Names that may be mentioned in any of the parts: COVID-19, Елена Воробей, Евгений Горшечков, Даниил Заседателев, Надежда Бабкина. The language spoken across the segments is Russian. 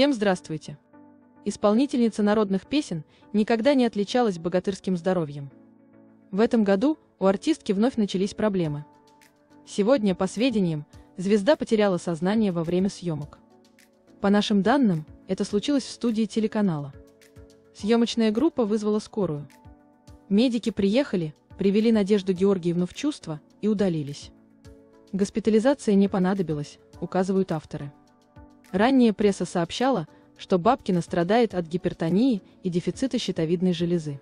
Всем здравствуйте! Исполнительница народных песен никогда не отличалась богатырским здоровьем. В этом году у артистки вновь начались проблемы. Сегодня, по сведениям, звезда потеряла сознание во время съемок. По нашим данным, это случилось в студии телеканала. Съемочная группа вызвала скорую. Медики приехали, привели Надежду Георгиевну в чувство и удалились. Госпитализация не понадобилась, указывают авторы. Ранее пресса сообщала, что Бабкина страдает от гипертонии и дефицита щитовидной железы.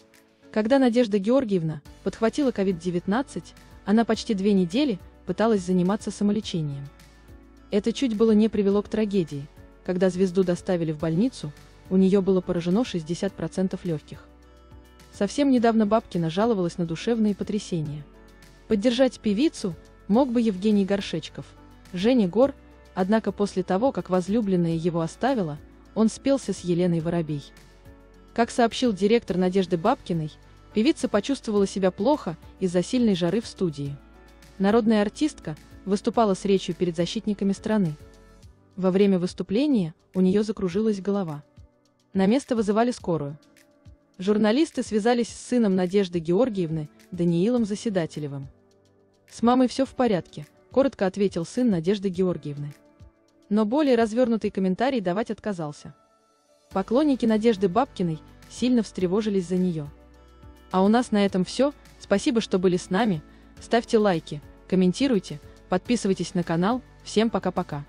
Когда Надежда Георгиевна подхватила COVID-19, она почти 2 недели пыталась заниматься самолечением. Это чуть было не привело к трагедии. Когда звезду доставили в больницу, у нее было поражено 60% легких. Совсем недавно Бабкина жаловалась на душевные потрясения. Поддержать певицу мог бы Евгений Горшечков, Женя Гор, однако после того, как возлюбленная его оставила, он спелся с Еленой Воробей. Как сообщил директор Надежды Бабкиной, певица почувствовала себя плохо из-за сильной жары в студии. Народная артистка выступала с речью перед защитниками страны. Во время выступления у нее закружилась голова. На место вызывали скорую. Журналисты связались с сыном Надежды Георгиевны, Даниилом Заседателевым. «С мамой все в порядке», – коротко ответил сын Надежды Георгиевны. Но более развернутый комментарий давать отказался. Поклонники Надежды Бабкиной сильно встревожились за нее. А у нас на этом все. Спасибо, что были с нами. Ставьте лайки, комментируйте, подписывайтесь на канал. Всем пока-пока.